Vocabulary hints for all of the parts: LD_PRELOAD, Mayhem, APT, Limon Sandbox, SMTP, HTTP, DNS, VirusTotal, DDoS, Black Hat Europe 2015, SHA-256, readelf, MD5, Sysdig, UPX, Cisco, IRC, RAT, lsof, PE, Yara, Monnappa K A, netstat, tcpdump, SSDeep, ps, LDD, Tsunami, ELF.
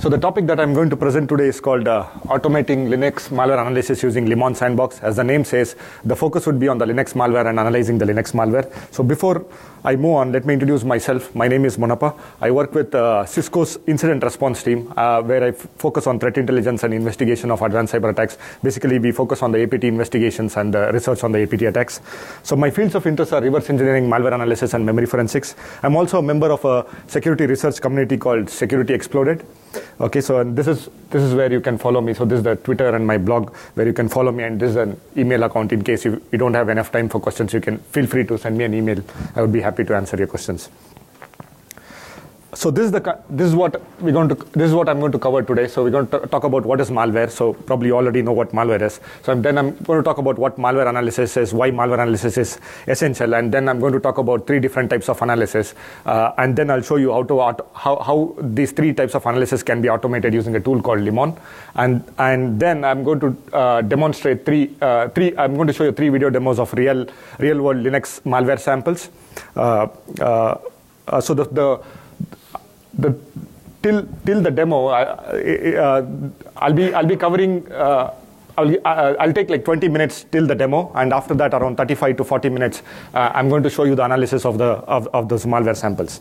So the topic that I'm going to present today is called Automating Linux Malware Analysis Using Limon Sandbox. As the name says, the focus would be on the Linux malware and analyzing the Linux malware. So before I move on, let me introduce myself. My name is Monnappa. I work with Cisco's incident response team, where I focus on threat intelligence and investigation of advanced cyber attacks. Basically, we focus on the APT investigations and research on the APT attacks. So my fields of interest are reverse engineering, malware analysis, and memory forensics. I'm also a member of a security research community called Security Exploded. Okay, so and this is where you can follow me. So this is the Twitter and my blog where you can follow me, and this is an email account in case you don't have enough time for questions. You can feel free to send me an email. I would be happy to answer your questions. So this is what I'm going to cover today. So we're going to talk about what is malware. So probably you already know what malware is. So then I'm going to talk about what malware analysis is, why malware analysis is essential, and then I'm going to talk about three different types of analysis, and then I'll show you how these three types of analysis can be automated using a tool called Limon, and then I'm going to demonstrate I'm going to show you three video demos of real world Linux malware samples. So till the demo, I'll be covering. I'll take like 20 minutes till the demo, and after that, around 35 to 40 minutes, I'm going to show you the analysis of those malware samples.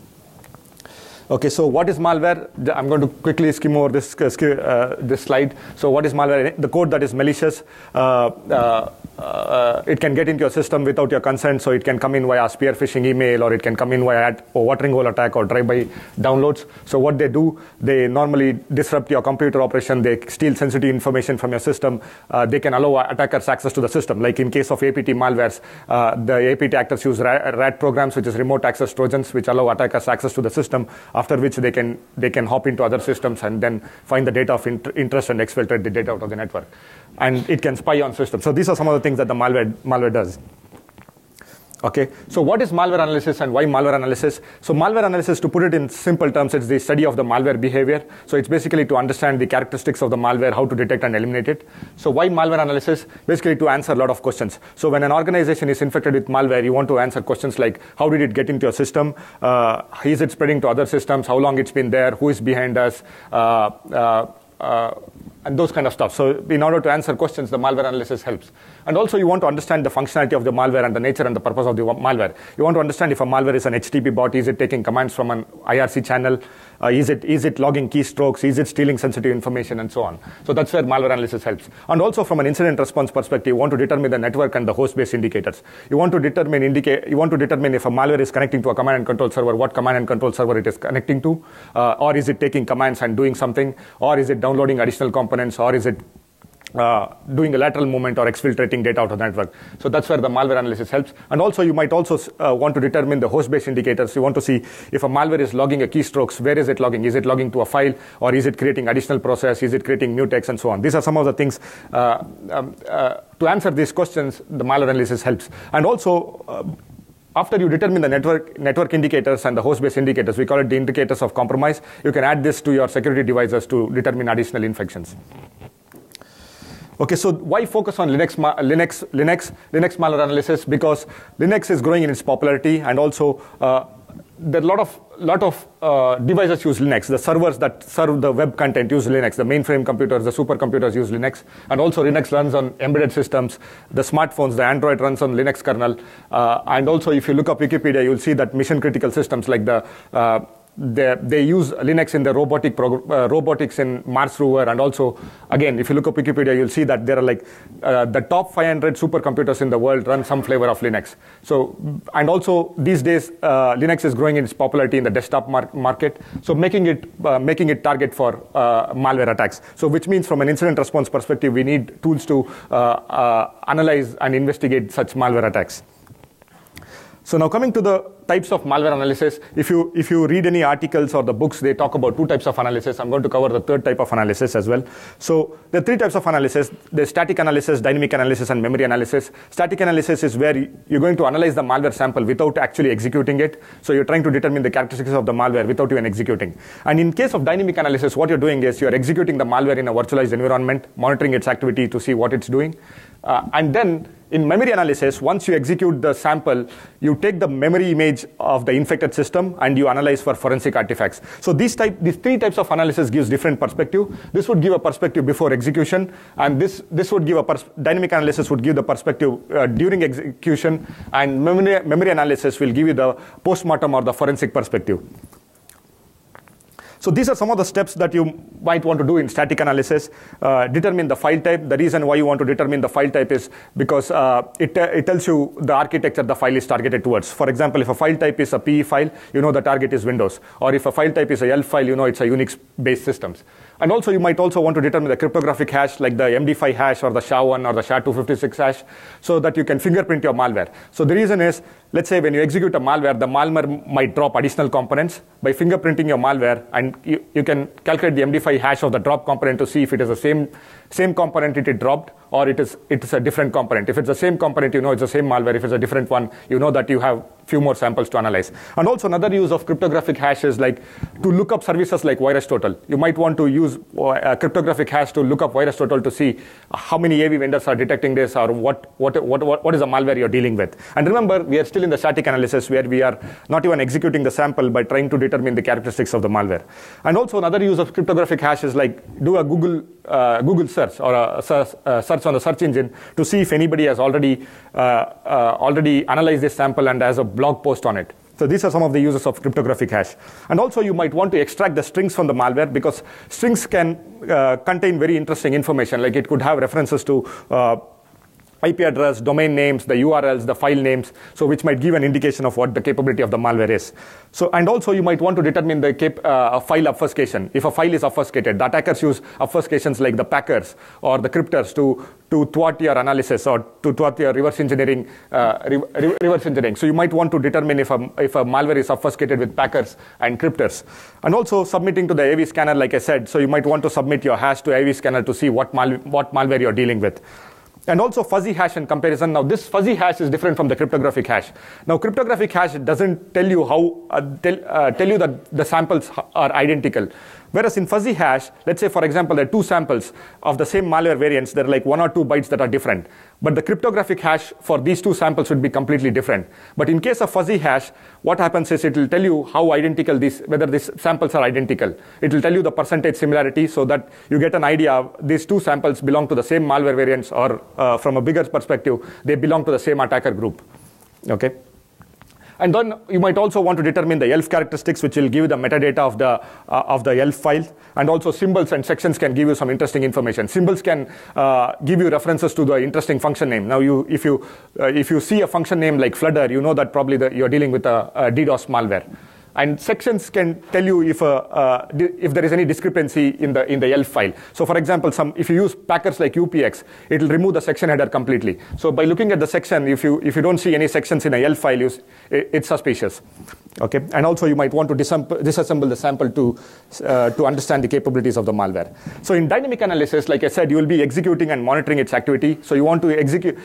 Okay, so what is malware? I'm going to quickly skim over this slide. So what is malware? The code that is malicious. It can get into your system without your consent, so it can come in via spear phishing email, or it can come in via or watering hole attack or drive-by downloads. So what they do, they normally disrupt your computer operation, they steal sensitive information from your system, they can allow attackers access to the system. Like in case of APT malwares, the APT actors use RAT programs, which is remote access trojans, which allow attackers access to the system, after which they can hop into other systems and then find the data of interest and exfiltrate the data out of the network. And it can spy on systems. So these are some of the things that the malware does. Okay, so what is malware analysis and why malware analysis? So malware analysis, to put it in simple terms, it's the study of the malware behavior. So it's basically to understand the characteristics of the malware, how to detect and eliminate it. So why malware analysis? Basically to answer a lot of questions. So when an organization is infected with malware, you want to answer questions like, how did it get into your system? Is it spreading to other systems? How long it's been there? Who is behind us? And those kind of stuff. So in order to answer questions, the malware analysis helps. And also you want to understand the functionality of the malware and the nature and the purpose of the malware. You want to understand if a malware is an HTTP bot, is it taking commands from an IRC channel, is it logging keystrokes, is it stealing sensitive information, and so on. So that's where malware analysis helps. And also from an incident response perspective, you want to determine the network and the host-based indicators. You want to determine if a malware is connecting to a command and control server, what command and control server it is connecting to, or is it taking commands and doing something, or is it downloading additional components, or is it doing a lateral movement or exfiltrating data out of the network. So that's where the malware analysis helps. And also you might also want to determine the host-based indicators. You want to see if a malware is logging a keystrokes, where is it logging? Is it logging to a file, or is it creating additional process? Is it creating mutex, and so on? These are some of the things. To answer these questions, the malware analysis helps. And also, after you determine the network indicators and the host-based indicators, we call it the indicators of compromise, you can add this to your security devices to determine additional infections. Okay, so why focus on Linux malware analysis? Because Linux is growing in its popularity, and also there are a lot of devices use Linux. The servers that serve the web content use Linux. The mainframe computers, the supercomputers use Linux. And also Linux runs on embedded systems. The smartphones, the Android runs on Linux kernel. And also if you look up Wikipedia, you'll see that mission critical systems like they use Linux in the robotics in Mars rover. And also, again, if you look up Wikipedia, you'll see that there are the top 500 supercomputers in the world run some flavor of Linux. So, and also these days, Linux is growing in its popularity in the desktop market. So making it target for malware attacks. So which means from an incident response perspective, we need tools to analyze and investigate such malware attacks. So now coming to the types of malware analysis, if you read any articles or the books, they talk about two types of analysis. I'm going to cover the third type of analysis as well. So there are three types of analysis. There's static analysis, dynamic analysis, and memory analysis. Static analysis is where you're going to analyze the malware sample without actually executing it. So you're trying to determine the characteristics of the malware without even executing. And in case of dynamic analysis, what you're doing is you're executing the malware in a virtualized environment, monitoring its activity to see what it's doing. And then in memory analysis, once you execute the sample, you take the memory image image of the infected system and you analyze for forensic artifacts. So these three types of analysis gives different perspective. This would give a perspective before execution, and this would give a dynamic analysis would give the perspective during execution, and memory analysis will give you the postmortem or the forensic perspective. So these are some of the steps that you might want to do in static analysis. Determine the file type. The reason why you want to determine the file type is because it tells you the architecture the file is targeted towards. For example, if a file type is a PE file, you know the target is Windows. Or if a file type is a ELF file, you know it's a Unix-based systems. And also you might also want to determine the cryptographic hash, like the MD5 hash or the SHA-1 or the SHA-256 hash, so that you can fingerprint your malware. So the reason is, let's say when you execute a malware, the malware might drop additional components. By fingerprinting your malware, and you can calculate the MD5 hash of the drop component to see if it is the same component it dropped, or it is a different component. If it's the same component, you know it's the same malware. If it's a different one, you know that you have few more samples to analyze. And also another use of cryptographic hash is like to look up services like VirusTotal. You might want to use a cryptographic hash to look up VirusTotal to see how many AV vendors are detecting this, or what is the malware you're dealing with. And remember, we are still in the static analysis where we are not even executing the sample but trying to determine the characteristics of the malware. And also another use of cryptographic hash is like do a Google search or a search on the search engine to see if anybody has already analyzed this sample and has a blog post on it. So these are some of the uses of cryptographic hash. And also you might want to extract the strings from the malware, because strings can contain very interesting information, like it could have references to IP address, domain names, the URLs, the file names, so which might give an indication of what the capability of the malware is. So, and also you might want to determine the file obfuscation. If a file is obfuscated, the attackers use obfuscations like the packers or the crypters to thwart your analysis or to thwart your reverse engineering. So you might want to determine if a malware is obfuscated with packers and crypters. And also submitting to the AV scanner, like I said, so you might want to submit your hash to AV scanner to see what malware you're dealing with. And also fuzzy hash and comparison. Now this fuzzy hash is different from the cryptographic hash. Now cryptographic hash doesn't tell you tell you that the samples are identical. Whereas in fuzzy hash, let's say for example there are two samples of the same malware variants, there are like 1 or 2 bytes that are different. But the cryptographic hash for these two samples would be completely different. But in case of fuzzy hash, what happens is it will tell you how identical whether these samples are identical. It will tell you the percentage similarity so that you get an idea of these two samples belong to the same malware variants, or from a bigger perspective, they belong to the same attacker group. Okay. And then you might also want to determine the ELF characteristics, which will give you the metadata of the ELF file. And also symbols and sections can give you some interesting information. Symbols can give you references to the interesting function name. Now, if you see a function name like flutter, you know that probably you're dealing with a DDoS malware. And sections can tell you if there is any discrepancy in the ELF file. So for example, if you use packers like UPX, it will remove the section header completely. So by looking at the section, if you don't see any sections in a ELF file, it's suspicious. Okay. And also you might want to disassemble the sample to understand the capabilities of the malware. So in dynamic analysis, like I said, you will be executing and monitoring its activity. So you want to execute.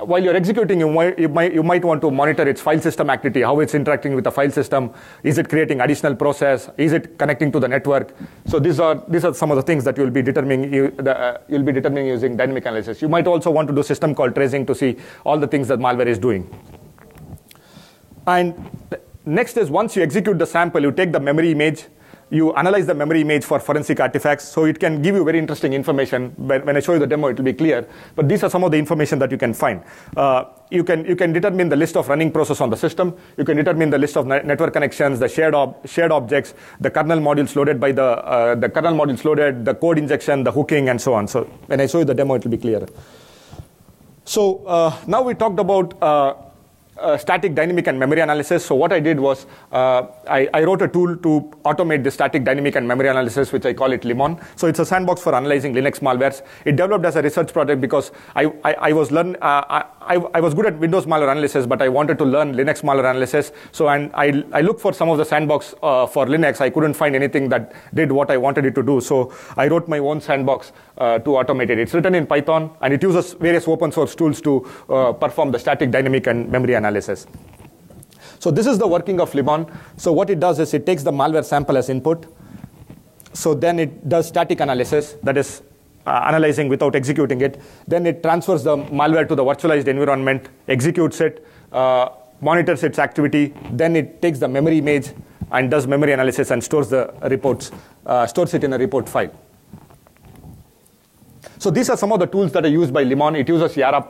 While you're executing, you might want to monitor its file system activity, how it's interacting with the file system. Is it creating additional process? Is it connecting to the network? So these are some of the things that you'll be determining using dynamic analysis. You might also want to do system call tracing to see all the things that malware is doing. And next is, once you execute the sample, you take the memory image. You analyze the memory image for forensic artifacts, so it can give you very interesting information. When I show you the demo, it will be clear. But these are some of the information that you can find. You can determine the list of running process on the system. You can determine the list of network connections, the shared objects, the kernel modules loaded by the kernel modules loaded, the code injection, the hooking, and so on. So when I show you the demo, it will be clearer. So now we talked about static, dynamic, and memory analysis. So what I did was I wrote a tool to automate the static, dynamic, and memory analysis, which I call it Limon. So it's a sandbox for analyzing Linux malwares. It developed as a research project because I was good at Windows malware analysis, but I wanted to learn Linux malware analysis. So and I looked for some of the sandbox for Linux. I couldn't find anything that did what I wanted it to do. So I wrote my own sandbox to automate it. It's written in Python, and it uses various open source tools to perform the static, dynamic, and memory analysis. So this is the working of Limon. So what it does is it takes the malware sample as input. So then it does static analysis, that is analyzing without executing it. Then it transfers the malware to the virtualized environment, executes it, monitors its activity, then it takes the memory image and does memory analysis and stores the reports, stores it in a report file. So these are some of the tools that are used by Limon. It uses Yara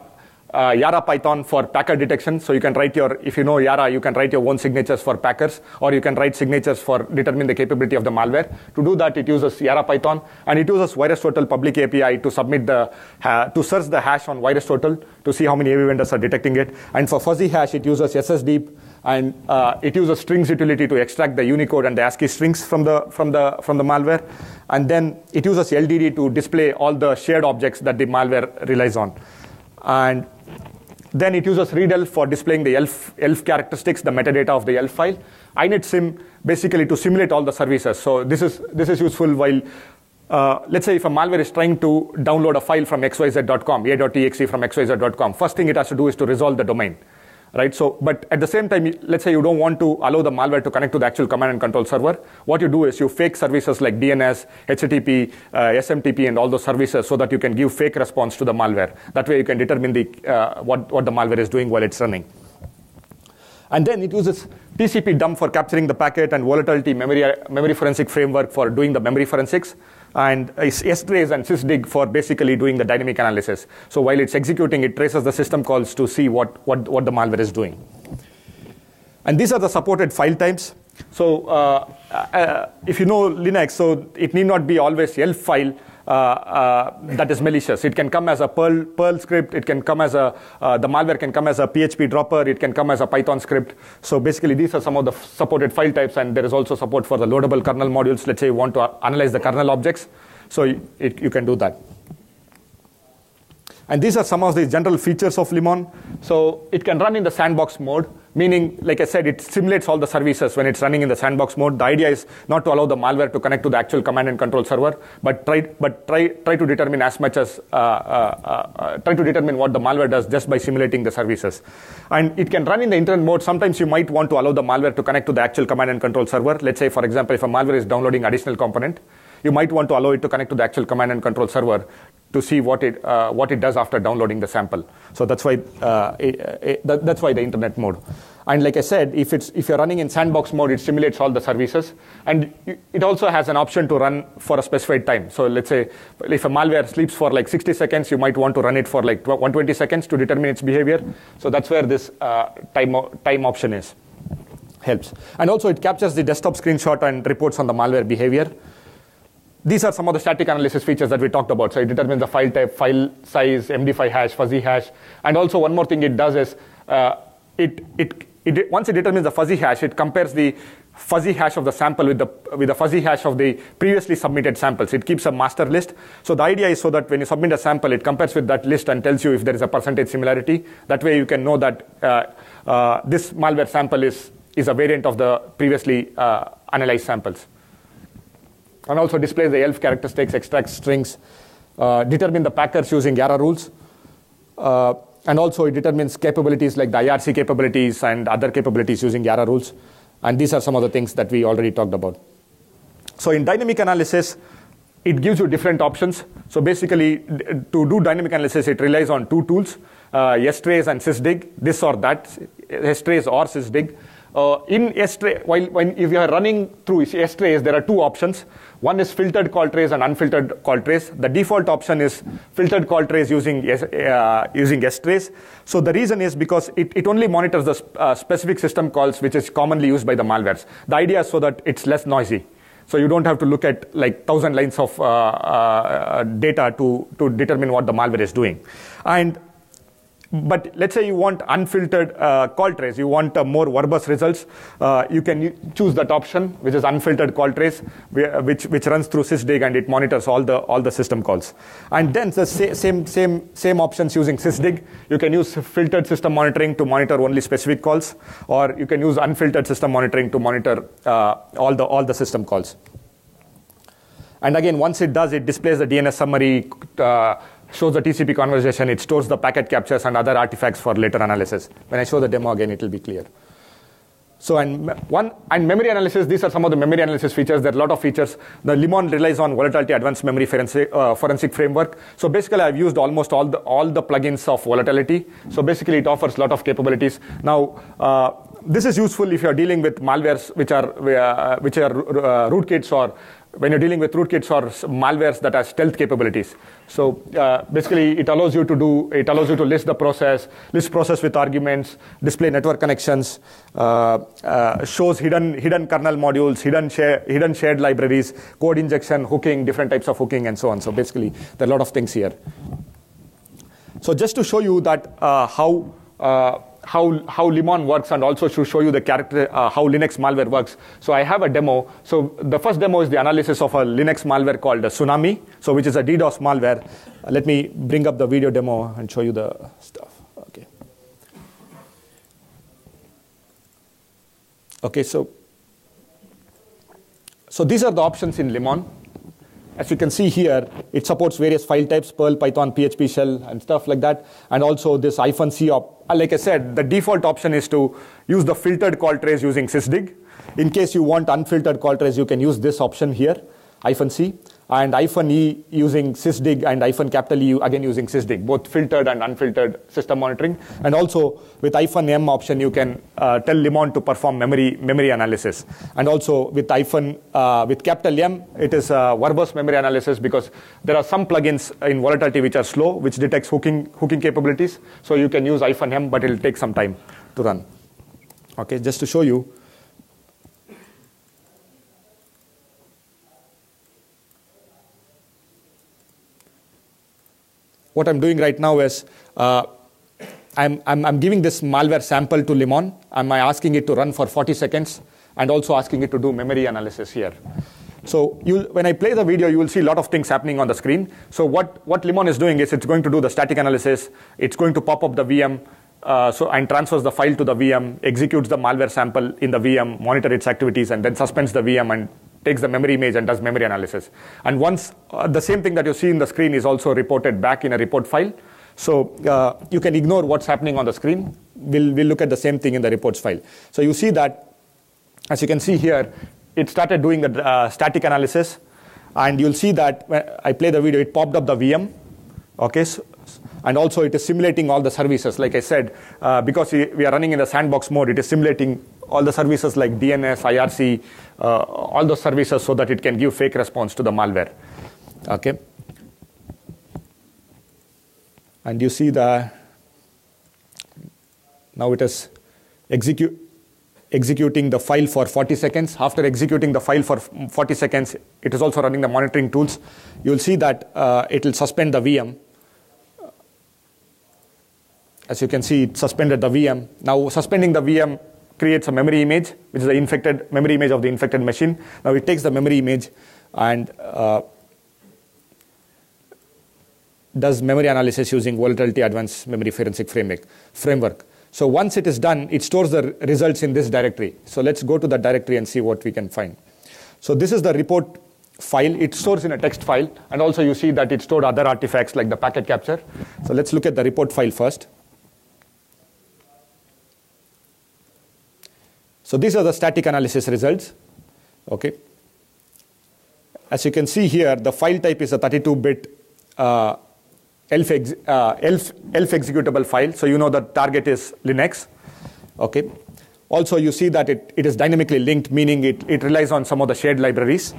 Python for packer detection. So you can write your, if you know Yara, you can write your own signatures for packers, or you can write signatures for determine the capability of the malware. To do that, it uses Yara Python, and it uses VirusTotal public API to submit the to search the hash on VirusTotal to see how many AV vendors are detecting it. And for fuzzy hash, it uses SSDeep, and it uses strings utility to extract the Unicode and the ASCII strings from the malware. And then it uses LDD to display all the shared objects that the malware relies on. And then it uses readelf for displaying the ELF characteristics, the metadata of the ELF file. inetsim basically to simulate all the services. So this is useful while, let's say if a malware is trying to download a file from xyz.com, a.exe from xyz.com, first thing it has to do is to resolve the domain. Right? So, but at the same time, let's say you don't want to allow the malware to connect to the actual command and control server. What you do is you fake services like DNS, HTTP, SMTP, and all those services so that you can give fake response to the malware. That way you can determine the, what the malware is doing while it's running. And then it uses tcpdump for capturing the packet, and volatility memory forensic framework for doing the memory forensics, and strace and Sysdig for basically doing the dynamic analysis. So while it's executing, it traces the system calls to see what the malware is doing. And these are the supported file types. So if you know Linux, so it need not be always ELF file that is malicious. It can come as a Perl script. It can come as a the malware can come as a PHP dropper. It can come as a Python script. So basically, these are some of the supported file types, and there is also support for the loadable kernel modules. Let's say you want to analyze the kernel objects, so you can do that. And these are some of the general features of Limon. So it can run in the sandbox mode, meaning, like I said, it simulates all the services when it's running in the sandbox mode. The idea is not to allow the malware to connect to the actual command and control server, but try to determine as much as try to determine what the malware does just by simulating the services. And it can run in the internet mode. Sometimes you might want to allow the malware to connect to the actual command and control server. Let's say, for example, if a malware is downloading additional component, you might want to allow it to connect to the actual command and control server to see what it does after downloading the sample. So that's why that's why the internet mode. And like I said, if you're running in sandbox mode, it simulates all the services, and it also has an option to run for a specified time. So let's say if a malware sleeps for like 60 seconds, you might want to run it for like 120 seconds to determine its behavior. So that's where this time option is helps. And also it captures the desktop screenshot and reports on the malware behavior. These are some of the static analysis features that we talked about. So it determines the file type, file size, MD5 hash, fuzzy hash. And also one more thing it does is, once it determines the fuzzy hash, it compares the fuzzy hash of the sample with the fuzzy hash of the previously submitted samples. It keeps a master list. So the idea is so that when you submit a sample, it compares with that list and tells you if there is a percentage similarity. That way you can know that this malware sample is a variant of the previously analyzed samples. And also displays the ELF characteristics, extracts strings, determine the packers using Yara rules, and also it determines capabilities like the IRC capabilities and other capabilities using Yara rules. And these are some of the things that we already talked about. So in dynamic analysis, it gives you different options. So basically, to do dynamic analysis, it relies on two tools, strace and Sysdig, this or that, strace or Sysdig. In strace, if you are running through strace, there are two options. One is filtered call trace and unfiltered call trace. The default option is filtered call trace using strace. So the reason is because it only monitors the specific system calls, which is commonly used by the malwares. The idea is so that it's less noisy. So you don't have to look at like 1,000 lines of data to determine what the malware is doing. But let's say you want unfiltered call trace, you want more verbose results, you can choose that option, which is unfiltered call trace, which runs through Sysdig, and it monitors all the system calls. And then the same options using Sysdig. You can use filtered system monitoring to monitor only specific calls, or you can use unfiltered system monitoring to monitor all the system calls. And again, once it does, it displays the DNS summary, shows the TCP conversation, it stores the packet captures and other artifacts for later analysis. When I show the demo again, it will be clear. So and memory analysis, these are some of the memory analysis features. There are a lot of features. The Limon relies on Volatility Advanced Memory Forensic Framework. So basically, I've used almost all the plugins of Volatility. So basically, it offers a lot of capabilities. Now, this is useful if you're dealing with malwares, which are rootkits, or when you're dealing with rootkits or malwares that have stealth capabilities. So basically, it allows you to list the process, list process with arguments, display network connections, shows hidden kernel modules, hidden shared libraries, code injection, hooking, different types of hooking, and so on. So basically, there are a lot of things here. So just to show you that how Limon works, and also to show you the how Linux malware works. So I have a demo. So the first demo is the analysis of a Linux malware called Tsunami, so which is a DDoS malware. Let me bring up the video demo and show you the stuff. Okay. So these are the options in Limon. As you can see here, it supports various file types, Perl, Python, PHP shell, and stuff like that. And also this -c like I said, the default option is to use the filtered call trace using Sysdig. In case you want unfiltered call trace, you can use this option here, -c, and -e using Sysdig, and -E again using Sysdig, both filtered and unfiltered system monitoring. And also with -m option, you can tell Limon to perform memory analysis. And also with M, it is verbose memory analysis, because there are some plugins in Volatility which are slow, which detects hooking capabilities. So you can use -m, but it'll take some time to run. Okay, just to show you. What I'm doing right now is I'm giving this malware sample to Limon. I'm asking it to run for 40 seconds and also asking it to do memory analysis here. So when I play the video, you will see a lot of things happening on the screen. So what Limon is doing is it's going to do the static analysis. It's going to pop up the VM and transfers the file to the VM, executes the malware sample in the VM, monitor its activities, and then suspends the VM and takes the memory image and does memory analysis. And once the same thing that you see in the screen is also reported back in a report file. So you can ignore what's happening on the screen. We'll look at the same thing in the reports file. So you see that, as you can see here, it started doing the static analysis. And you'll see that when I play the video, it popped up the VM. Okay, and also it is simulating all the services. Like I said, because we are running in the sandbox mode, it is simulating all the services like DNS, IRC, all those services, so that it can give fake response to the malware. Okay. And you see that now it is executing the file for 40 seconds. After executing the file for 40 seconds, it is also running the monitoring tools. You will see that it will suspend the VM. As you can see, it suspended the VM. Now suspending the VM creates a memory image, which is the infected memory image of the infected machine. Now it takes the memory image and does memory analysis using Volatility Advanced Memory Forensic Framework. So once it is done, it stores the results in this directory. So let's go to that directory and see what we can find. So this is the report file. It stores in a text file, and also you see that it stored other artifacts like the packet capture. So let's look at the report file first. So these are the static analysis results. Okay. As you can see here, the file type is a 32-bit ELF executable file. So you know the target is Linux. Okay. Also, you see that it is dynamically linked, meaning it relies on some of the shared libraries.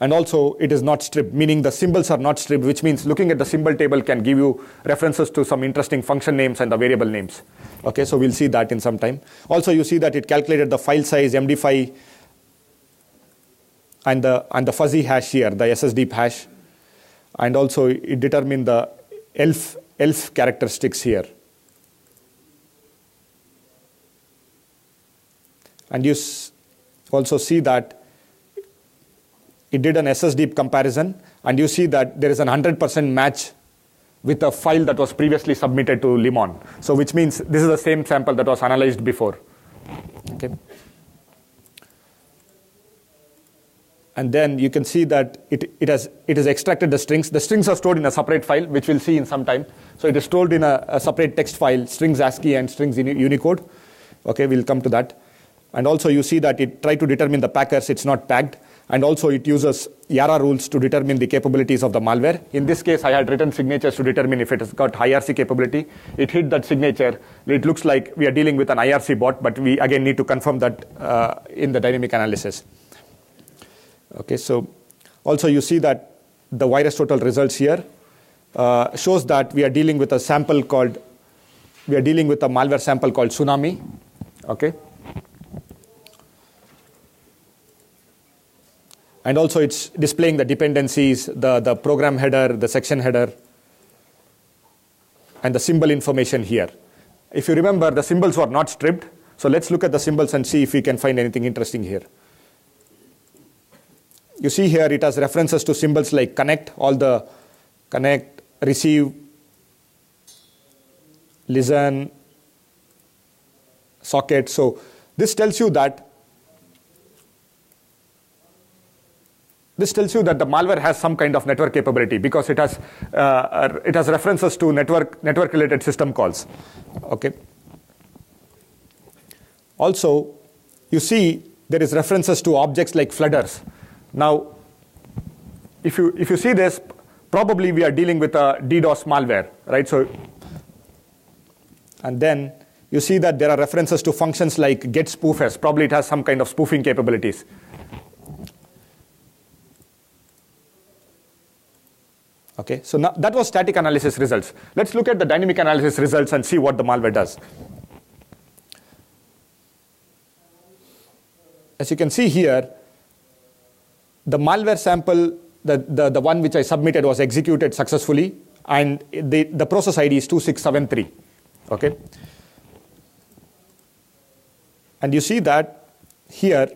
And also, it is not stripped, meaning the symbols are not stripped, which means looking at the symbol table can give you references to some interesting function names and the variable names. Okay, so we'll see that in some time. Also, you see that it calculated the file size, MD5, and the fuzzy hash here, the SSDeep hash. And also, it determined the ELF characteristics here. And you also see that it did an SSDeep comparison, and you see that there is an 100% match with a file that was previously submitted to Limon. So which means this is the same sample that was analyzed before. Okay. And then you can see that it has extracted the strings. The strings are stored in a separate file, which we'll see in some time. So it is stored in a separate text file, strings ASCII and strings in Unicode. Okay, we'll come to that. And also you see that it tried to determine the packers, it's not tagged. And also it uses Yara rules to determine the capabilities of the malware. In this case, I had written signatures to determine if it has got IRC capability. It hit that signature. It looks like we are dealing with an IRC bot, but we again need to confirm that in the dynamic analysis. Okay, so also you see that the VirusTotal results here shows that we are dealing with a sample called, we are dealing with a malware sample called Tsunami. Okay. And also it's displaying the dependencies, the program header, the section header, and the symbol information here. If you remember, the symbols were not stripped. So let's look at the symbols and see if we can find anything interesting here. You see here it has references to symbols like connect, all the connect, receive, listen, socket. So this tells you that the malware has some kind of network capability because it has references to network-related system calls. Okay. Also, you see there is references to objects like flooders. Now, if you see this, probably we are dealing with a DDoS malware, right? So, and then you see that there are references to functions like get spoofers. Probably it has some kind of spoofing capabilities. Okay, so now that was static analysis results. Let's look at the dynamic analysis results and see what the malware does. As you can see here, the malware sample, the one which I submitted was executed successfully, and the process ID is 2673. Okay. And you see that here,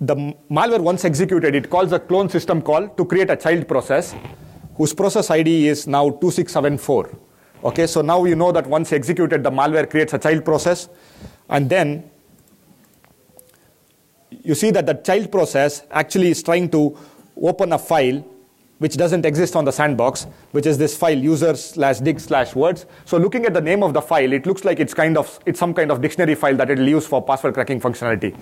the malware once executed, it calls a clone system call to create a child process, whose process ID is now 2674. Okay, so now you know that once executed, the malware creates a child process, and then you see that the child process actually is trying to open a file which doesn't exist on the sandbox, which is this file user/dig/words. So looking at the name of the file, it looks like it's some kind of dictionary file that it'll use for password cracking functionality.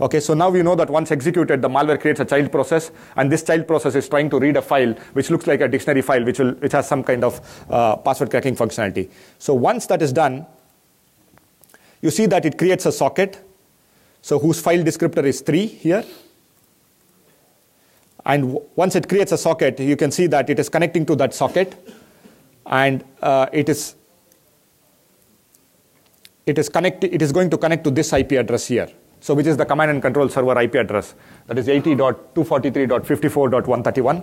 Okay, so now we know that once executed, the malware creates a child process, and this child process is trying to read a file which looks like a dictionary file, which has some kind of password cracking functionality. So once that is done, you see that it creates a socket, so whose file descriptor is 3 here. And once it creates a socket, you can see that it is connecting to that socket, and it is going to connect to this IP address here, so which is the command and control server IP address, that is 80.243.54.131,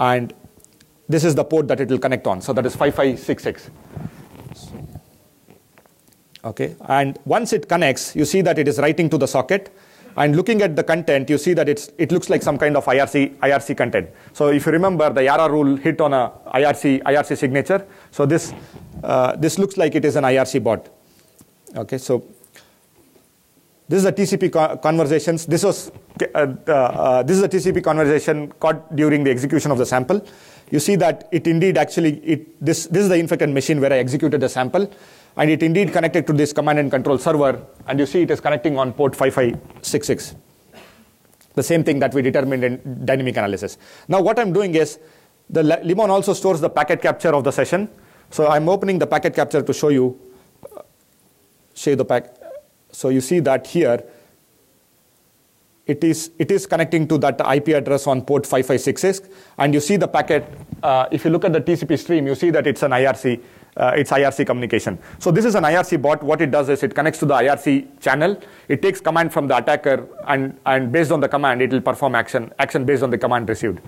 and this is the port that it will connect on, so that is 5566. Okay, and once it connects, you see that it is writing to the socket. And looking at the content, you see that it looks like some kind of IRC content. So if you remember, the Yara rule hit on a IRC signature. So this looks like it is an IRC bot. Okay, so this is a TCP conversations. This is a TCP conversation caught during the execution of the sample. You see that it indeed actually this is the infected machine where I executed the sample. And it indeed connected to this command and control server, and you see it is connecting on port 5566. The same thing that we determined in dynamic analysis. Now what I'm doing is, the Limon also stores the packet capture of the session. So I'm opening the packet capture to show you, so you see that here, it is connecting to that IP address on port 5566, and you see the packet, if you look at the TCP stream, you see that it's an IRC. It's IRC communication. So this is an IRC bot. What it does is it connects to the IRC channel. It takes command from the attacker, and based on the command, it will perform action based on the command received.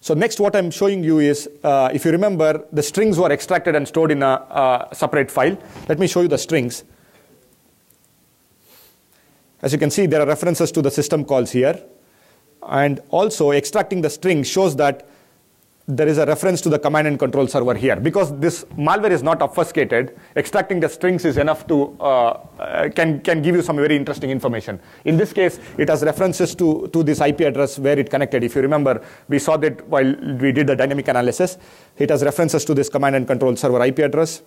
So next what I'm showing you is, if you remember, the strings were extracted and stored in a separate file. Let me show you the strings. As you can see, there are references to the system calls here. And also extracting the string shows that there is a reference to the command and control server here. Because this malware is not obfuscated, extracting the strings is enough to can give you some very interesting information. In this case, it has references to this IP address where it connected. If you remember, we saw that while we did the dynamic analysis. It has references to this command and control server IP address.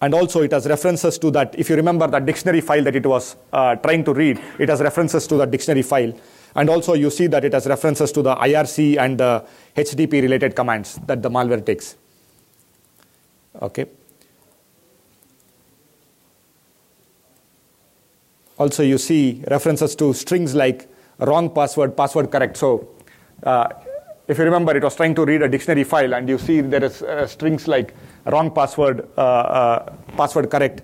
And also it has references to that, if you remember that dictionary file that it was trying to read, it has references to that dictionary file. And also you see that it has references to the IRC and the HTTP related commands that the malware takes. Okay. Also you see references to strings like wrong password, password correct. So if you remember, it was trying to read a dictionary file, and you see there is strings like wrong password, password correct.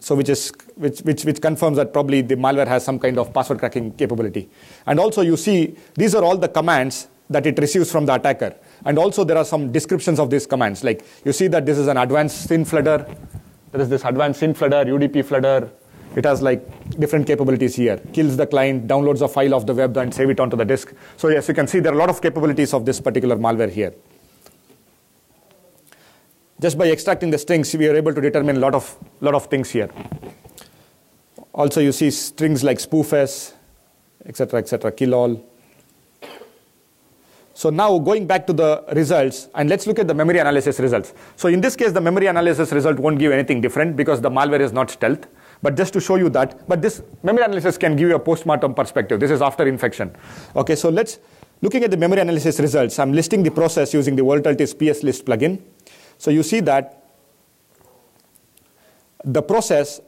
So which confirms that probably the malware has some kind of password cracking capability. And also you see these are all the commands that it receives from the attacker. And also there are some descriptions of these commands. Like you see that this is an advanced SYN flooded. There is this advanced SYN flooded, UDP flooded. It has like different capabilities here. Kills the client, downloads a file off the web and save it onto the disk. So yes, you can see there are a lot of capabilities of this particular malware here. Just by extracting the strings, we are able to determine a lot of things here. Also you see strings like spoofs, etc., kill all. So now going back to the results, and let's look at the memory analysis results. So in this case, the memory analysis result won't give anything different because the malware is not stealth. But just to show you that, but this memory analysis can give you a postmortem perspective. This is after infection. Okay, so let's, looking at the memory analysis results, I'm listing the process using the Volatility's PS list plugin. So you see that the process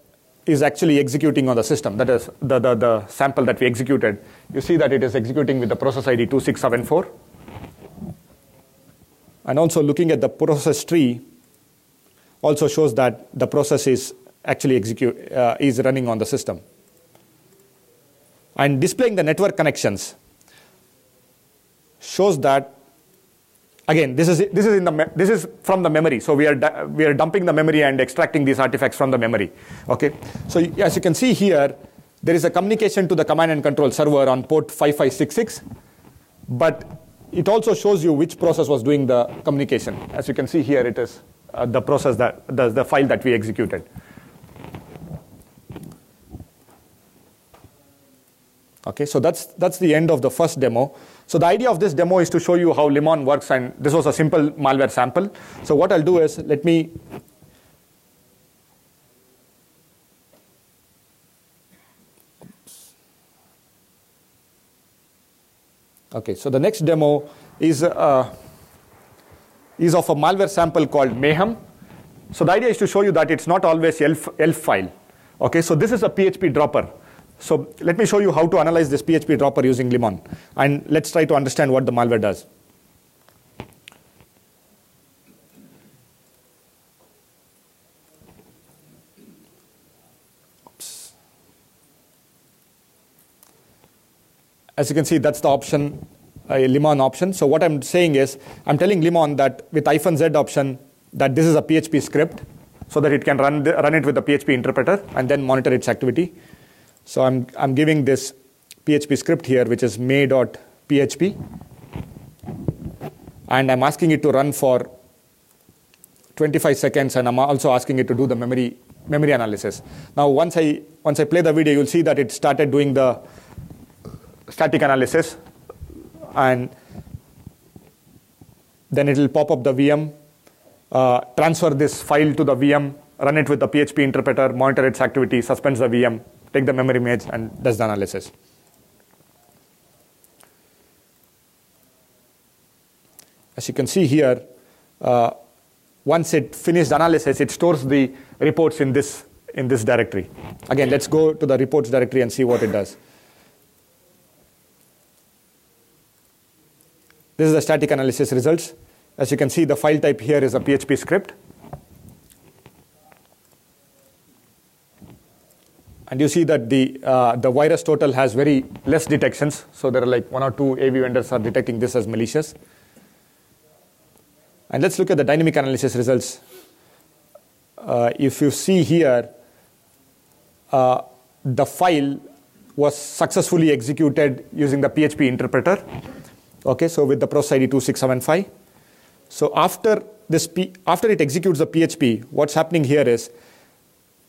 is actually executing on the system. That is the sample that we executed. You see that it is executing with the process ID 2674. And also looking at the process tree also shows that the process is actually is running on the system. And displaying the network connections shows that, again, this is from the memory. So we are dumping the memory and extracting these artifacts from the memory. Okay. So as you can see here, there is a communication to the command and control server on port 5566, but it also shows you which process was doing the communication. As you can see here, it is the process that the file that we executed. Okay, so that's the end of the first demo. So the idea of this demo is to show you how Limon works, and this was a simple malware sample. So what I'll do is, let me okay, so the next demo is of a malware sample called Mayhem. So the idea is to show you that it's not always ELF file. Okay, so this is a PHP dropper. So let me show you how to analyze this PHP dropper using Limon. And let's try to understand what the malware does. Oops. As you can see, that's the option, Limon option. So what I'm saying is, I'm telling Limon that with -z option, that this is a PHP script, so that it can run it with the PHP interpreter and then monitor its activity. So I'm giving this PHP script here, which is may.php, and I'm asking it to run for 25 seconds, and I'm also asking it to do the memory analysis. Now once I play the video, you'll see that it started doing the static analysis, and then it'll pop up the VM, transfer this file to the VM, run it with the PHP interpreter, monitor its activity, suspends the VM, take the memory image, and does the analysis. As you can see here, once it finished analysis, it stores the reports in this directory. Again, let's go to the reports directory and see what it does. This is the static analysis results. As you can see, the file type here is a PHP script. And you see that the VirusTotal has very less detections. So there are like 1 or 2 AV vendors are detecting this as malicious. And let's look at the dynamic analysis results. If you see here, the file was successfully executed using the PHP interpreter. Okay, so with the process ID 2675. So after this, after it executes the PHP, what's happening here is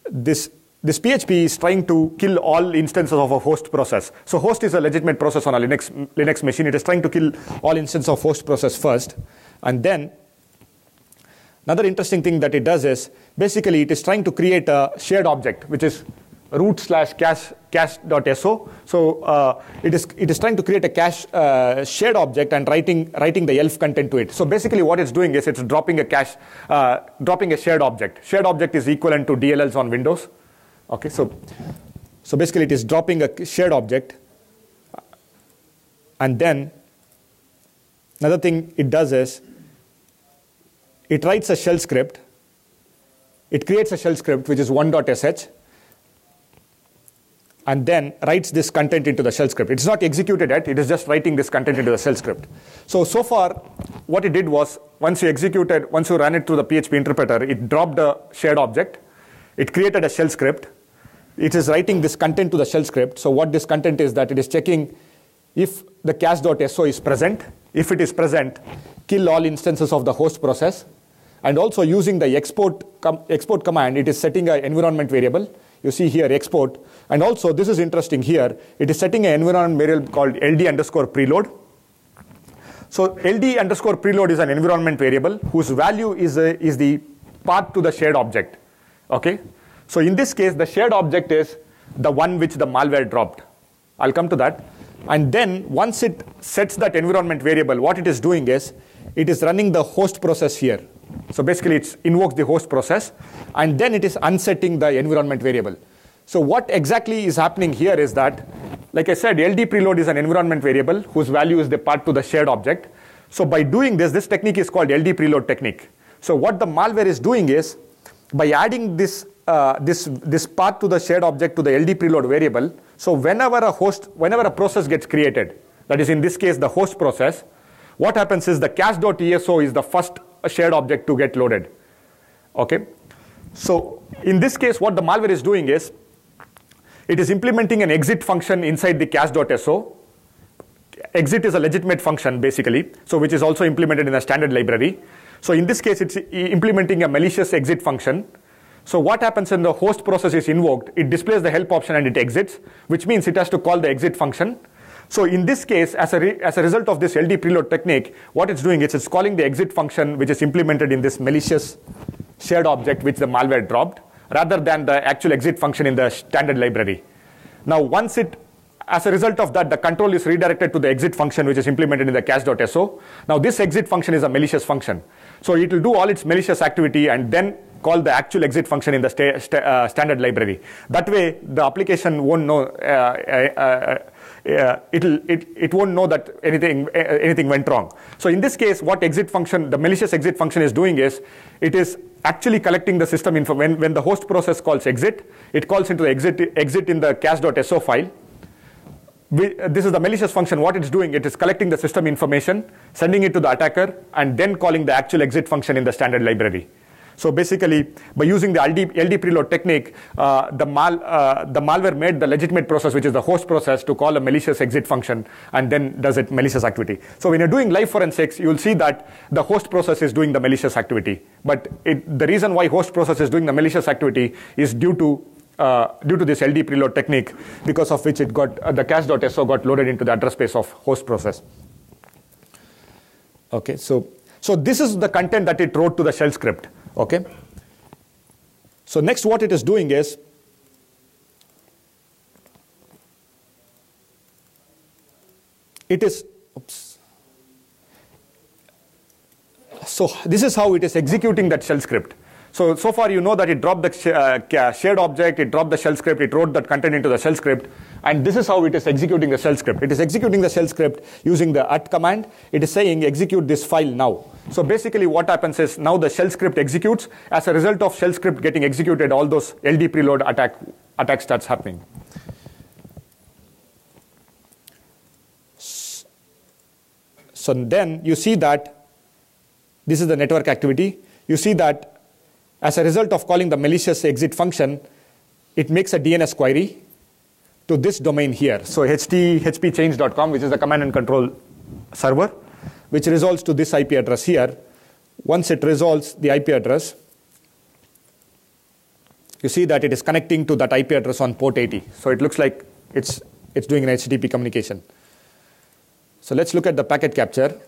this PHP is trying to kill all instances of a host process. So host is a legitimate process on a Linux machine. It is trying to kill all instances of host process first. And then another interesting thing that it does is basically it is trying to create a shared object, which is root/cache.so. So it is trying to create a cache shared object and writing the ELF content to it. So basically what it's doing is it's dropping a cache, dropping a shared object. Shared object is equivalent to DLLs on Windows. Okay, so basically it is dropping a shared object, and then another thing it does is it writes a shell script. It creates a shell script which is 1.sh. And then writes this content into the shell script. It's not executed yet, it is just writing this content into the shell script. So far, what it did was, once you ran it through the PHP interpreter, it dropped a shared object, it created a shell script, it is writing this content to the shell script. So what this content is that it is checking if the cache.so is present. If it is present, kill all instances of the host process. And also using the export command, it is setting an environment variable. You see here export, and also this is interesting here, it is setting an environment variable called LD_preload. So LD_preload is an environment variable whose value is the path to the shared object. Okay, so in this case the shared object is the one which the malware dropped. I'll come to that. And then once it sets that environment variable, what it is doing is it is running the host process here. So basically it invokes the host process and then it is unsetting the environment variable. So what exactly is happening here is that, like I said, LD preload is an environment variable whose value is the path to the shared object. So by doing this, this technique is called LD preload technique. So what the malware is doing is, by adding this path to the shared object to the LD preload variable, so whenever a process gets created, that is in this case the host process, what happens is the cache.eso is the first shared object to get loaded. Okay, so in this case what the malware is doing is it is implementing an exit function inside the cache.so. Exit is a legitimate function basically, so which is also implemented in a standard library. So in this case it's implementing a malicious exit function. So what happens when the host process is invoked, it displays the help option and it exits, which means it has to call the exit function. So in this case, as a result of this LD preload technique, what it's doing is it's calling the exit function which is implemented in this malicious shared object which the malware dropped, rather than the actual exit function in the standard library. Now once it, as a result of that, the control is redirected to the exit function which is implemented in the cache.so. Now this exit function is a malicious function. So it will do all its malicious activity and then call the actual exit function in the standard library. That way the application won't know it won't know that anything went wrong. So in this case, what exit function, the malicious exit function is doing is, it is actually collecting the system info. When the host process calls exit, it calls into the exit in the cache.so file. This is the malicious function. What it's doing, it is collecting the system information, sending it to the attacker, and then calling the actual exit function in the standard library. So basically, by using the LD preload technique, the malware made the legitimate process, which is the host process, to call a malicious exit function and then does it malicious activity. So when you're doing live forensics, you'll see that the host process is doing the malicious activity. But the reason why host process is doing the malicious activity is due to this LD preload technique, because of which it got the cache.so got loaded into the address space of host process. Okay, so this is the content that it wrote to the shell script. Okay. So next what it is doing is, so this is how it is executing that shell script. So far you know that it dropped the shared object, it dropped the shell script, it wrote that content into the shell script, and this is how it is executing the shell script. It is executing the shell script using the at command. It is saying execute this file now. So basically what happens is now the shell script executes. As a result of shell script getting executed, all those LD preload attack starts happening. So then you see that this is the network activity. You see that as a result of calling the malicious exit function, it makes a DNS query to this domain here. So http change.com, which is the command and control server, which resolves to this IP address here. Once it resolves the IP address, you see that it is connecting to that IP address on port 80. So it looks like it's doing an HTTP communication. So let's look at the packet capture.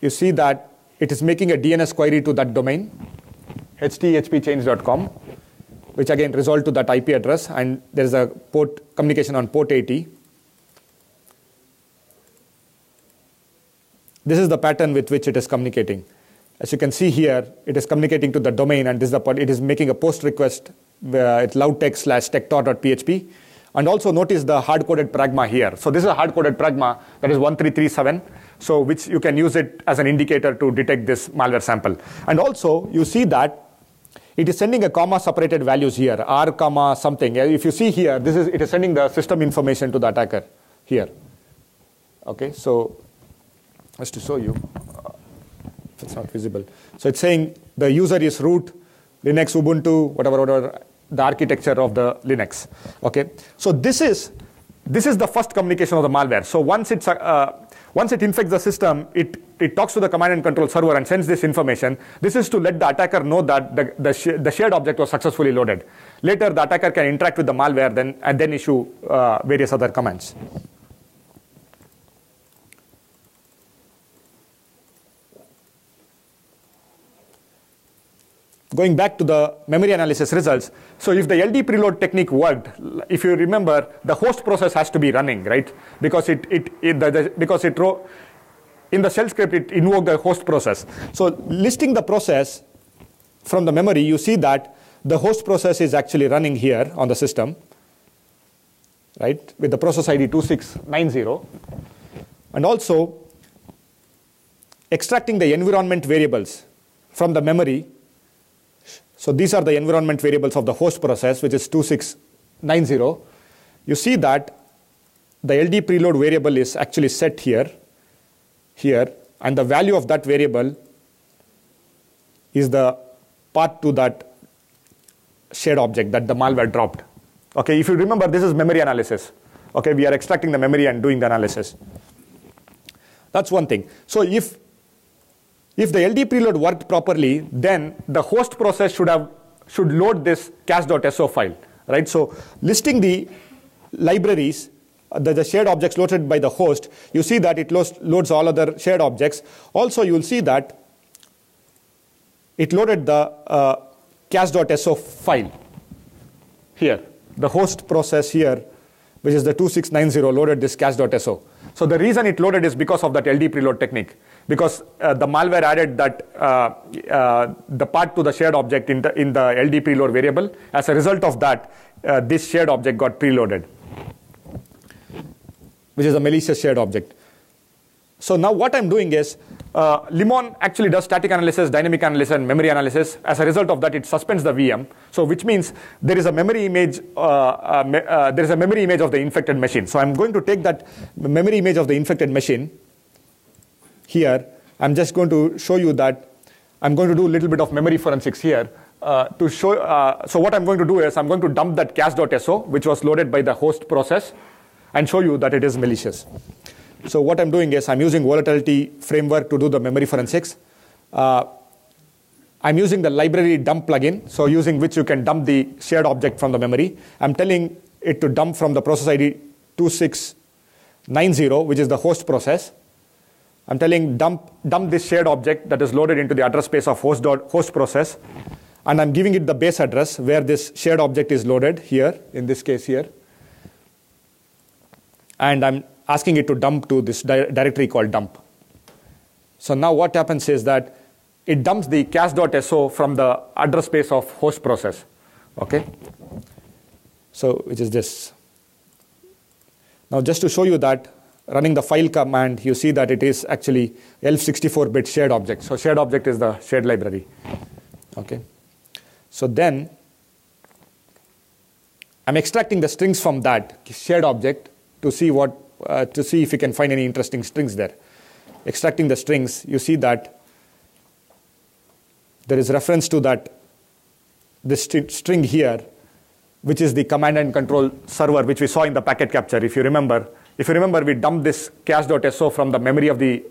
You see that it is making a DNS query to that domain, hthpchange.com, which again resolved to that IP address, and there is a port communication on port 80. This is the pattern with which it is communicating. As you can see here, it is communicating to the domain, and this is the part, it is making a post request at loudtext/tector.php. And also notice the hard-coded pragma here. So this is a hard-coded pragma that is 1337, so which you can use it as an indicator to detect this malware sample. And also you see that it is sending a comma-separated values here, r comma something. If you see here, this is it is sending the system information to the attacker here. Okay, so just to show you. It's not visible. So it's saying the user is root, Linux, Ubuntu, whatever, the architecture of the Linux. Okay. So this is the first communication of the malware. So once it infects the system, it talks to the command and control server and sends this information. This is to let the attacker know that the shared object was successfully loaded. Later, the attacker can interact with the malware and then issue various other commands. Going back to the memory analysis results, so if the LD preload technique worked, if you remember, the host process has to be running, right? Because in the shell script it invoked the host process. So listing the process from the memory, you see that the host process is actually running here on the system, right? With the process ID 2690, and also extracting the environment variables from the memory. So these are the environment variables of the host process, which is 2690. You see that the LD preload variable is actually set here, and the value of that variable is the path to that shared object that the malware dropped. Okay, if you remember, this is memory analysis. Okay, we are extracting the memory and doing the analysis. That's one thing. So if the LD preload worked properly, then the host process should load this cache.so file, right? So listing the libraries, the shared objects loaded by the host, you see that it loads all other shared objects. Also, you'll see that it loaded the cache.so file here. The host process here, which is the 2690, loaded this cache.so. So the reason it loaded is because of that LD preload technique, because the malware added that the path to the shared object in the LD preload variable. As a result of that, this shared object got preloaded, which is a malicious shared object. So now what I'm doing is, Limon actually does static analysis, dynamic analysis, and memory analysis. As a result of that, it suspends the VM. So which means there is a memory image. There is a memory image of the infected machine. So I'm going to take that memory image of the infected machine. Here, I'm just going to show you that I'm going to do a little bit of memory forensics here to show. So what I'm going to do is I'm going to dump that cache.so, which was loaded by the host process, and show you that it is malicious. So what I'm doing is I'm using Volatility framework to do the memory forensics. I'm using the library dump plugin, so using which you can dump the shared object from the memory. I'm telling it to dump from the process ID 2690, which is the host process. I'm telling dump this shared object that is loaded into the address space of host process, and I'm giving it the base address where this shared object is loaded here, in this case here. And I'm asking it to dump to this directory called dump. So now what happens is that it dumps the cache.so from the address space of host process. Okay. So which is this. Now just to show you that, running the file command, you see that it is actually ELF 64-bit shared object. So shared object is the shared library. Okay. So then I'm extracting the strings from that shared object to see what to see if you can find any interesting strings there. Extracting the strings, you see that there is reference to that this string here, which is the command and control server which we saw in the packet capture. If you remember, If you remember, we dumped this cache.so from the memory of the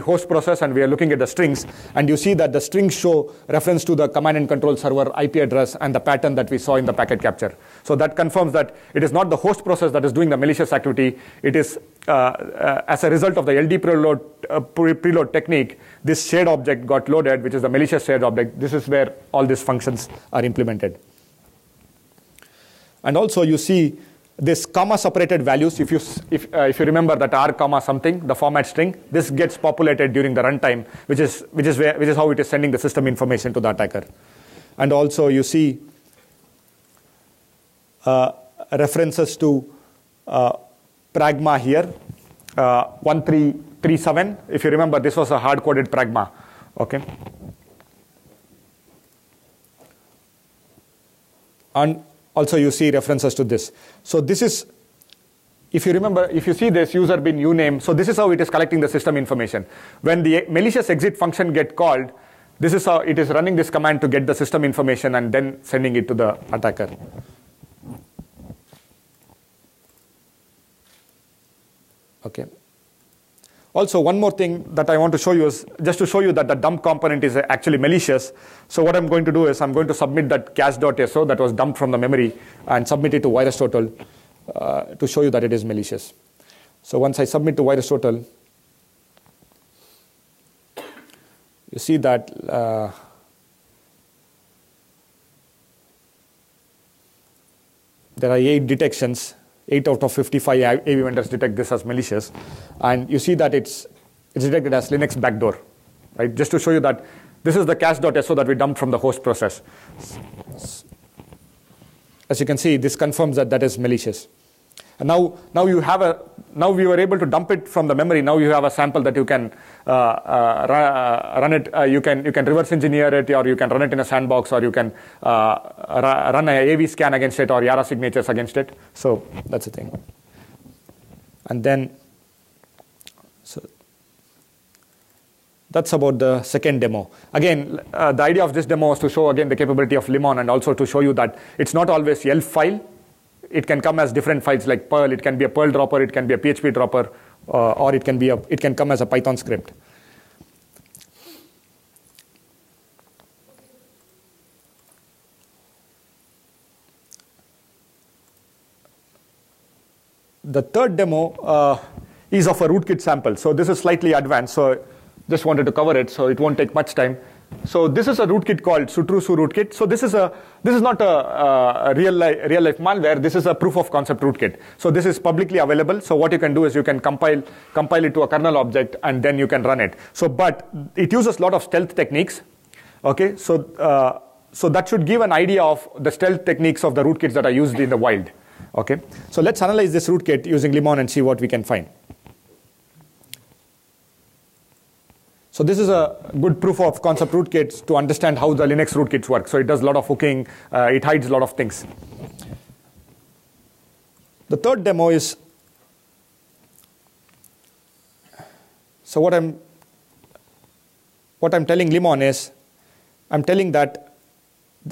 host process, and we are looking at the strings. And you see that the strings show reference to the command and control server IP address and the pattern that we saw in the packet capture. So that confirms that it is not the host process that is doing the malicious activity. It is, as a result of the LD preload technique, this shared object got loaded, which is the malicious shared object. This is where all these functions are implemented. And also you see this comma-separated values. If you remember that r comma something, the format string, this gets populated during the runtime, which is how it is sending the system information to the attacker. And also you see references to pragma here, 1337. If you remember, this was a hard-coded pragma. Okay. And also you see references to this. So this is, if you remember, if you see this user bin uname, so this is how it is collecting the system information. When the malicious exit function gets called, this is how it is running this command to get the system information and then sending it to the attacker. Okay. Also, one more thing that I want to show you is just to show you that the dump component is actually malicious. So what I'm going to do is I'm going to submit that cache.so that was dumped from the memory and submit it to VirusTotal to show you that it is malicious. So once I submit to VirusTotal, you see that there are 8 detections. 8 out of 55 AV vendors detect this as malicious. And you see that it's detected as Linux backdoor, right? Just to show you that this is the cache.so that we dumped from the host process. As you can see, this confirms that that is malicious. And now we were able to dump it from the memory. Now you have a sample that you can run it. You can reverse engineer it, or you can run it in a sandbox, or you can run an AV scan against it, or Yara signatures against it. So that's the thing. And then, so that's about the second demo. Again, the idea of this demo is to show again the capability of Limon, and also to show you that it's not always ELF file. It can come as different files like Perl. It can be a Perl dropper. It can be a PHP dropper, or it can be it can come as a Python script. The third demo is of a rootkit sample. So this is slightly advanced. So just wanted to cover it. So it won't take much time. So this is a rootkit called Suterusu rootkit. So this is not a real life malware. This is a proof of concept rootkit. So this is publicly available. So what you can do is you can compile it to a kernel object and then you can run it. So but it uses a lot of stealth techniques. Okay. So so that should give an idea of the stealth techniques of the rootkits that are used in the wild. Okay. So let's analyze this rootkit using Limon and see what we can find. So this is a good proof of concept rootkits to understand how the Linux rootkits work. So it does a lot of hooking. It hides a lot of things. The third demo is, so what I'm telling Limon is, I'm telling that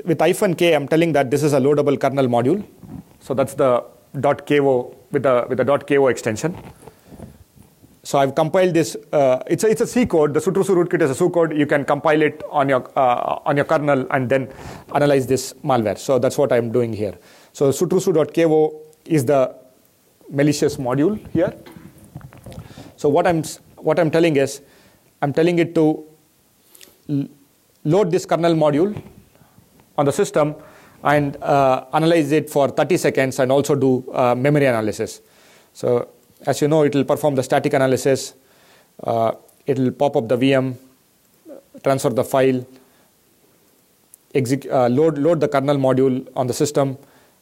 with -k, I'm telling that this is a loadable kernel module. So that's the .ko with the .ko extension. So I've compiled this. It's a C code. The Suterusu rootkit is a C code. You can compile it on your kernel and then analyze this malware. So that's what I'm doing here. So Suterusu.ko is the malicious module here. So what I'm telling is, I'm telling it to load this kernel module on the system and analyze it for 30 seconds and also do memory analysis. So as you know, it will perform the static analysis. It will pop up the VM, transfer the file, load the kernel module on the system,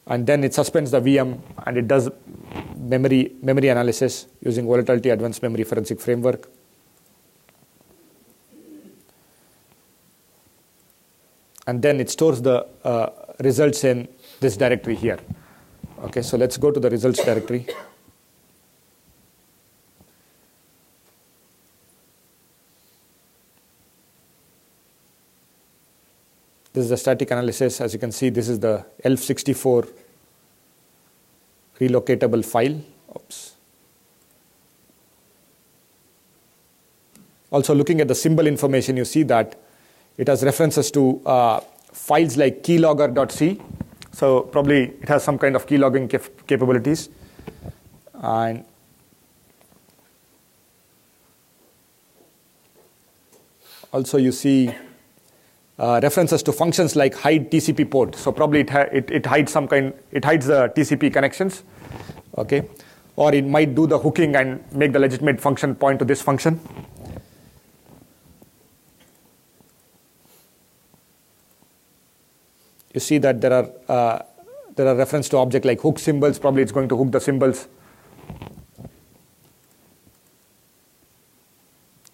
and then it suspends the VM and it does memory analysis using Volatility Advanced Memory Forensic Framework. And then it stores the results in this directory here. Okay, so let's go to the results directory. This is the static analysis. As you can see, this is the ELF64 relocatable file. Oops. Also looking at the symbol information, you see that it has references to files like keylogger.c. So probably it has some kind of keylogging capabilities. And also you see references to functions like hide TCP port. So probably it hides the TCP connections, okay? Or it might do the hooking and make the legitimate function point to this function. You see that there are references to objects like hook symbols. Probably it's going to hook the symbols.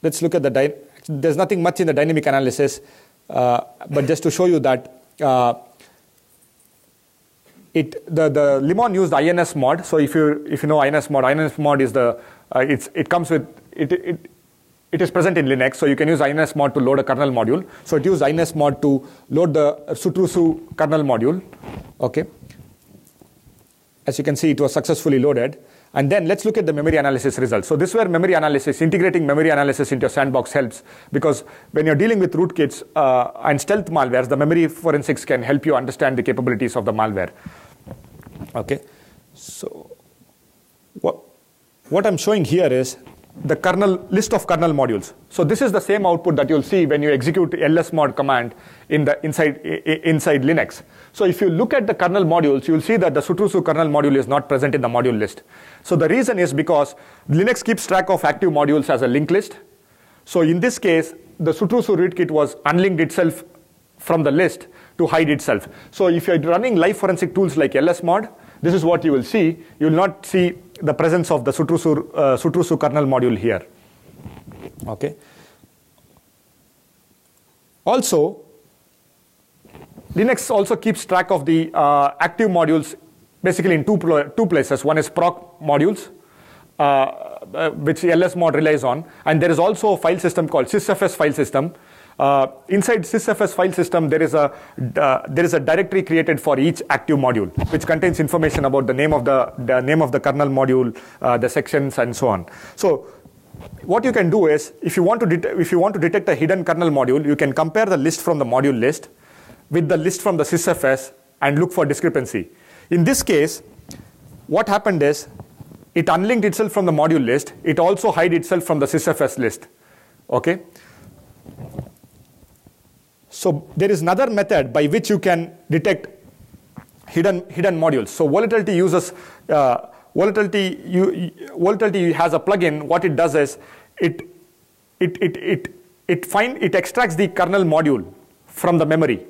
Let's look at the, there's nothing much in the dynamic analysis, but just to show you that the Limon used insmod. So if you know insmod is the it is present in Linux, so you can use insmod to load a kernel module. So it used insmod to load the Suterusu kernel module. Okay. As you can see, it was successfully loaded. And then let's look at the memory analysis results. So this is where memory analysis, integrating memory analysis into your sandbox helps, because when you're dealing with rootkits and stealth malwares, the memory forensics can help you understand the capabilities of the malware. Okay. So what I'm showing here is the kernel list of kernel modules. So this is the same output that you'll see when you execute lsmod command in the inside Linux. So if you look at the kernel modules, you'll see that the Suterusu kernel module is not present in the module list. So the reason is because Linux keeps track of active modules as a linked list. So in this case, the Suterusu rootkit was unlinked itself from the list to hide itself. So if you're running live forensic tools like lsmod, this is what you will see. You will not see the presence of the Suterusu kernel module here. Okay. Also, Linux also keeps track of the active modules basically in two places. One is proc modules, which lsmod relies on, and there is also a file system called sysfs file system. Inside sysfs file system, there is a directory created for each active module, which contains information about the name of the kernel module, the sections, and so on. So what you can do is, if you want to detect a hidden kernel module, you can compare the list from the module list with the list from the sysfs and look for discrepancy. In this case, what happened is it unlinked itself from the module list. It also hid itself from the sysfs list. Okay. So there is another method by which you can detect hidden modules. So Volatility uses Volatility has a plugin. What it does is it extracts the kernel module from the memory.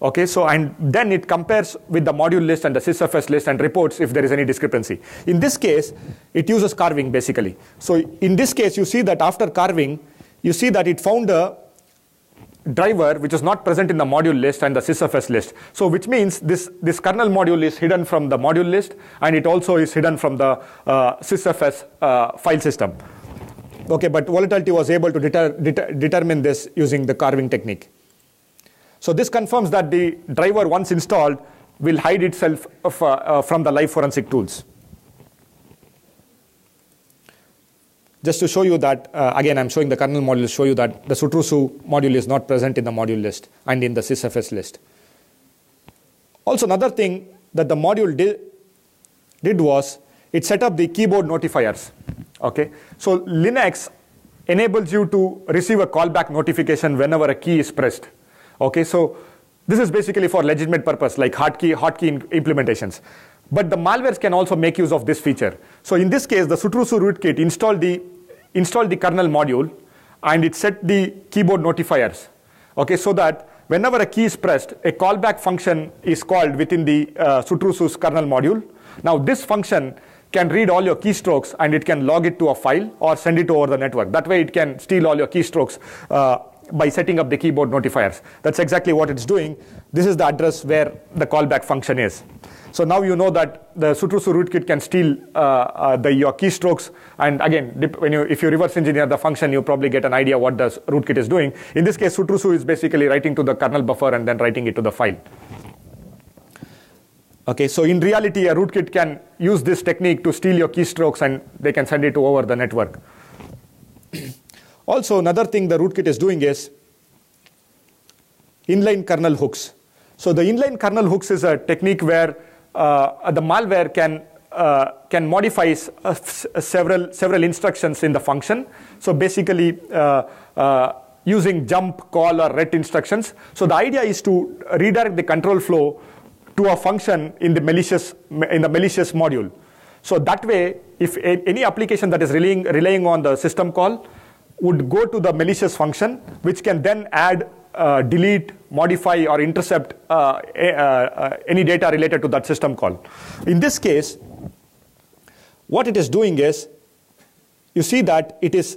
Okay, so and then it compares with the module list and the sysfs list and reports if there is any discrepancy. In this case, it uses carving basically. So in this case, you see that after carving, you see that it found a driver which is not present in the module list and the sysfs list. So which means this kernel module is hidden from the module list, and it also is hidden from the sysfs file system. Okay, but Volatility was able to determine this using the carving technique. So this confirms that the driver, once installed, will hide itself from the live forensic tools. Just to show you that, again, I'm showing the kernel module to show you that the Suterusu module is not present in the module list and in the sysfs list. Also, another thing that the module did was it set up the keyboard notifiers. Okay, so Linux enables you to receive a callback notification whenever a key is pressed. Okay, so this is basically for legitimate purpose like hotkey implementations. But the malwares can also make use of this feature. So in this case, the Suterusu rootkit installed the kernel module, and it set the keyboard notifiers. Okay, so that whenever a key is pressed, a callback function is called within the Suterusu's kernel module. Now this function can read all your keystrokes, and it can log it to a file or send it over the network. That way, it can steal all your keystrokes by setting up the keyboard notifiers. That's exactly what it's doing. This is the address where the callback function is. So now you know that the Suterusu rootkit can steal your keystrokes. And again, if you reverse engineer the function, you probably get an idea what the rootkit is doing. In this case, Suterusu is basically writing to the kernel buffer and then writing it to the file. Okay, so in reality, a rootkit can use this technique to steal your keystrokes, and they can send it over the network. Also, another thing the rootkit is doing is inline kernel hooks. So the inline kernel hooks is a technique where the malware can modify several instructions in the function. So basically using jump, call, or ret instructions. So the idea is to redirect the control flow to a function in the malicious module. So that way, if any application that is relying on the system call would go to the malicious function, which can then add, delete, modify, or intercept any data related to that system call. In this case, what it is doing is, you see that it is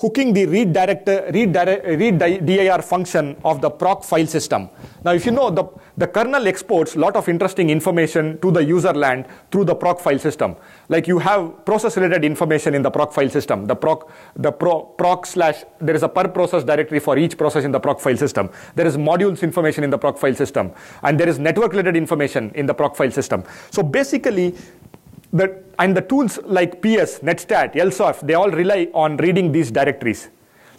hooking the read dir function of the proc file system. Now, if you know, the kernel exports a lot of interesting information to the user land through the proc file system. Like you have process-related information in the proc file system. There is a per process directory for each process in the proc file system. There is modules information in the proc file system. And there is network-related information in the proc file system. So basically, the tools like PS, netstat, LSOF, they all rely on reading these directories.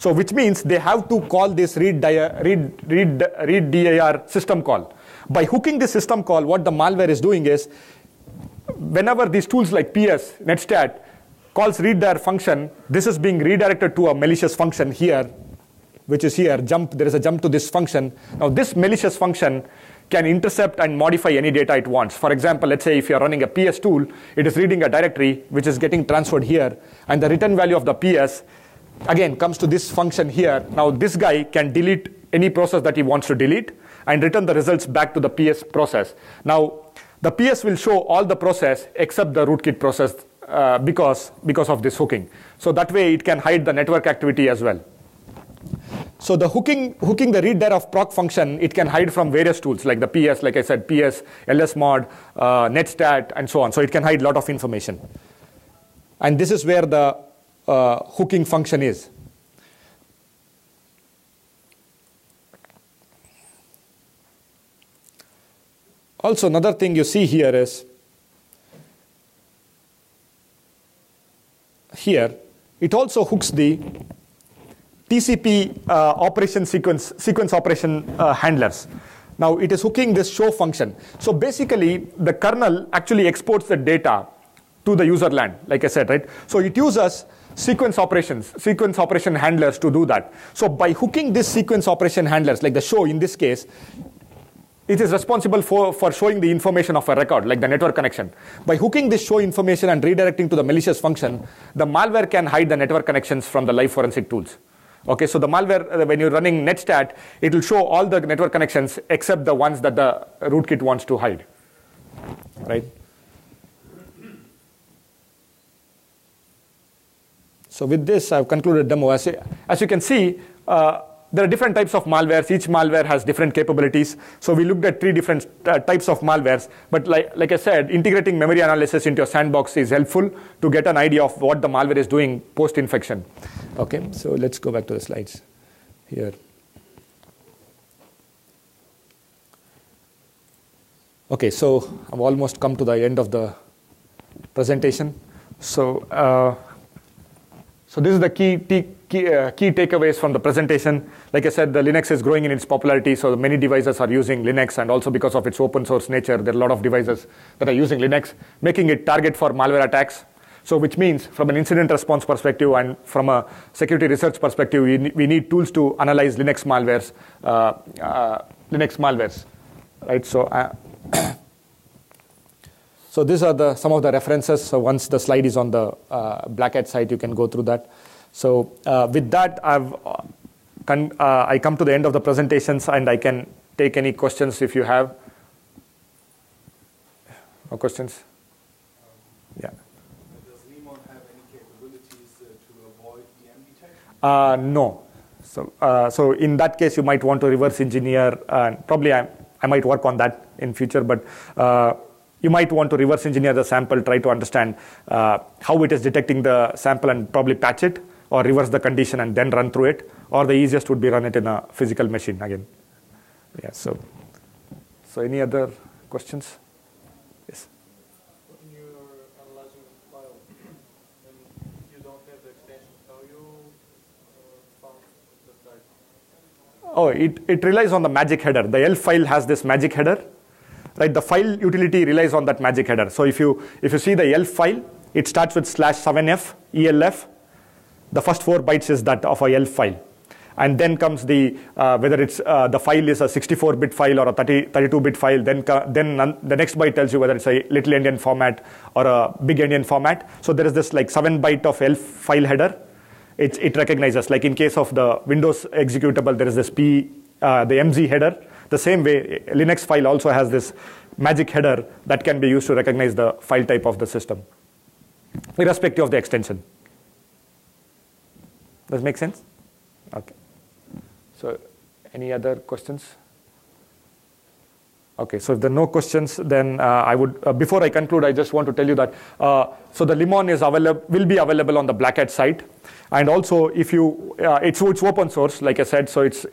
So which means they have to call this read dir system call. By hooking this system call, what the malware is doing is, whenever these tools like PS, netstat, calls read dir function, this is being redirected to a malicious function here, which is here, jump, there is a jump to this function. Now this malicious function can intercept and modify any data it wants. For example, let's say if you're running a PS tool, it is reading a directory which is getting transferred here, and the return value of the PS, again, comes to this function here. Now this guy can delete any process that he wants to delete and return the results back to the PS process. Now the PS will show all the process except the rootkit process because of this hooking. So that way it can hide the network activity as well. So the hooking the read dir of proc function, it can hide from various tools like the PS, like I said, PS, lsmod, netstat, and so on. So it can hide a lot of information. And this is where the hooking function is. Also, another thing you see here is, here, it also hooks the TCP operation sequence operation handlers. Now it is hooking this show function. So basically the kernel actually exports the data to the user land, like I said, right? So it uses sequence operation handlers to do that. So by hooking this sequence operation handlers, like the show in this case, it is responsible for showing the information of a record, like the network connection. By hooking this show information and redirecting to the malicious function, the malware can hide the network connections from the live forensic tools. Okay, so the malware, when you're running netstat, it will show all the network connections except the ones that the rootkit wants to hide, right? So with this, I've concluded the demo. As you can see, there are different types of malwares. Each malware has different capabilities. So we looked at three different types of malwares. But like I said, integrating memory analysis into your sandbox is helpful to get an idea of what the malware is doing post-infection. Okay, so let's go back to the slides here. Okay, so I've almost come to the end of the presentation. So, so this is the key takeaways from the presentation. Like I said, the Linux is growing in its popularity, so many devices are using Linux, and also because of its open source nature, there are a lot of devices that are using Linux, making it target for malware attacks. So which means from an incident response perspective and from a security research perspective, we need tools to analyze Linux malwares, right? So, so these are some of the references. So once the slide is on the Black Hat site, you can go through that. So with that, I come to the end of the presentations, and I can take any questions if you have. No questions? Yeah. Does Limon have any capabilities to avoid the MD type? No. So so in that case, you might want to reverse engineer. Probably I might work on that in future, but. You might want to reverse engineer the sample, try to understand how it is detecting the sample and probably patch it or reverse the condition and then run through it. Or the easiest would be run it in a physical machine again. Yeah, so any other questions? Yes? When you're analyzing the file, when you don't have the extension, how you Oh, it relies on the magic header. The ELF file has this magic header, right? The file utility relies on that magic header. So if you see the ELF file, it starts with /7f ELF. The first 4 bytes is that of a ELF file, and then comes the whether it's the file is a 64-bit file or a 32-bit file. Then the next byte tells you whether it's a little endian format or a big endian format. So there is this like 7-byte of ELF file header. It recognizes, like in case of the Windows executable, there is this the MZ header. The same way, Linux file also has this magic header that can be used to recognize the file type of the system, irrespective of the extension. Does it make sense? Okay. So any other questions? Okay, so if there are no questions, then I would, before I conclude, I just want to tell you that, so the Limon is available, will be available on the Black Hat site. And also, if you, it's open source, like I said, so it's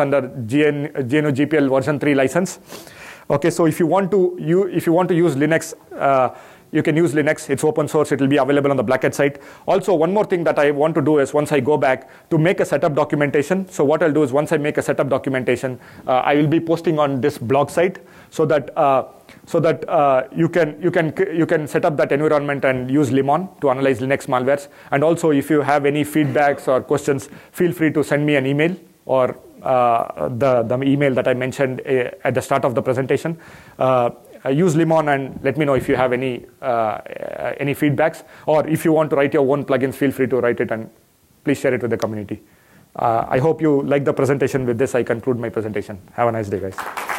under GNU GPL version 3 license. Okay, so if you want to use Linux, you can use Linux. It's open source. It will be available on the Black Hat site. Also, one more thing that I want to do is, once I go back, to make a setup documentation. So what I'll do is, once I make a setup documentation, I will be posting on this blog site so that you can set up that environment and use Limon to analyze Linux malwares. And also, if you have any feedbacks or questions, feel free to send me an email or the email that I mentioned at the start of the presentation. Use Limon and let me know if you have any feedbacks, or if you want to write your own plugins, feel free to write it and please share it with the community. I hope you like the presentation. With this, I conclude my presentation. Have a nice day, guys.